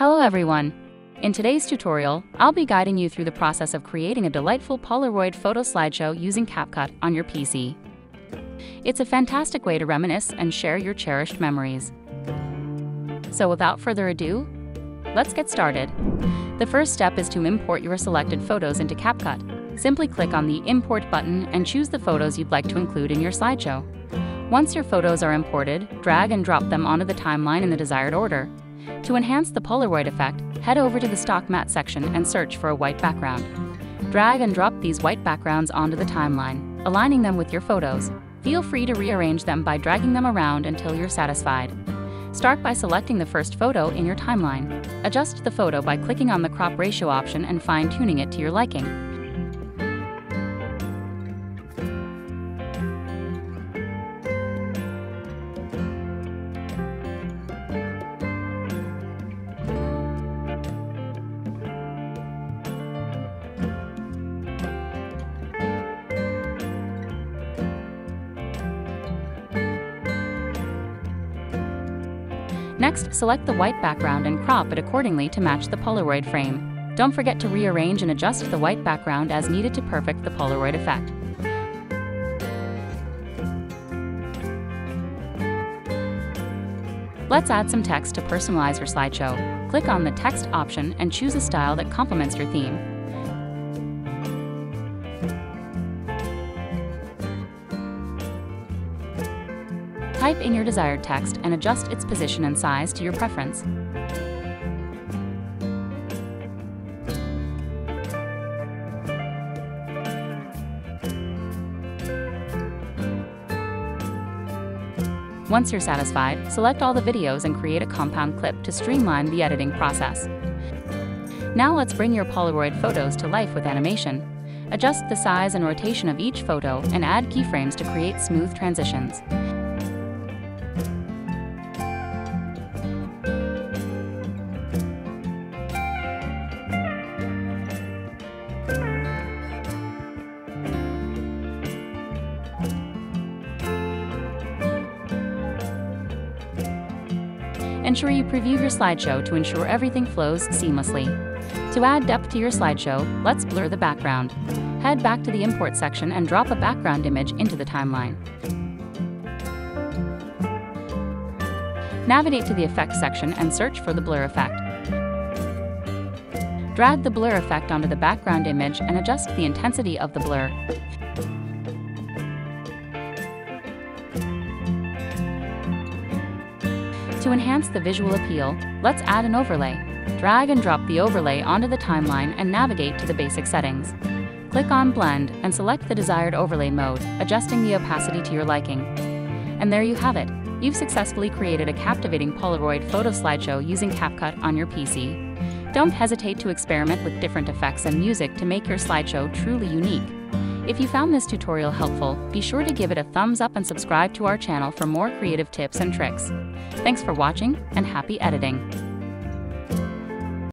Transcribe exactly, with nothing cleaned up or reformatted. Hello everyone! In today's tutorial, I'll be guiding you through the process of creating a delightful Polaroid photo slideshow using CapCut on your P C. It's a fantastic way to reminisce and share your cherished memories. So without further ado, let's get started. The first step is to import your selected photos into CapCut. Simply click on the Import button and choose the photos you'd like to include in your slideshow. Once your photos are imported, drag and drop them onto the timeline in the desired order. To enhance the Polaroid effect, head over to the Stock Matte section and search for a white background. Drag and drop these white backgrounds onto the timeline, aligning them with your photos. Feel free to rearrange them by dragging them around until you're satisfied. Start by selecting the first photo in your timeline. Adjust the photo by clicking on the crop ratio option and fine-tuning it to your liking. Next, select the white background and crop it accordingly to match the Polaroid frame. Don't forget to rearrange and adjust the white background as needed to perfect the Polaroid effect. Let's add some text to personalize your slideshow. Click on the text option and choose a style that complements your theme. Type in your desired text and adjust its position and size to your preference. Once you're satisfied, select all the videos and create a compound clip to streamline the editing process. Now let's bring your Polaroid photos to life with animation. Adjust the size and rotation of each photo and add keyframes to create smooth transitions. Ensure you preview your slideshow to ensure everything flows seamlessly. To add depth to your slideshow, let's blur the background. Head back to the Import section and drop a background image into the timeline. Navigate to the Effects section and search for the blur effect. Drag the blur effect onto the background image and adjust the intensity of the blur. To enhance the visual appeal, let's add an overlay. Drag and drop the overlay onto the timeline and navigate to the basic settings. Click on Blend and select the desired overlay mode, adjusting the opacity to your liking. And there you have it. You've successfully created a captivating Polaroid photo slideshow using CapCut on your P C. Don't hesitate to experiment with different effects and music to make your slideshow truly unique. If you found this tutorial helpful, be sure to give it a thumbs up and subscribe to our channel for more creative tips and tricks. Thanks for watching, and happy editing!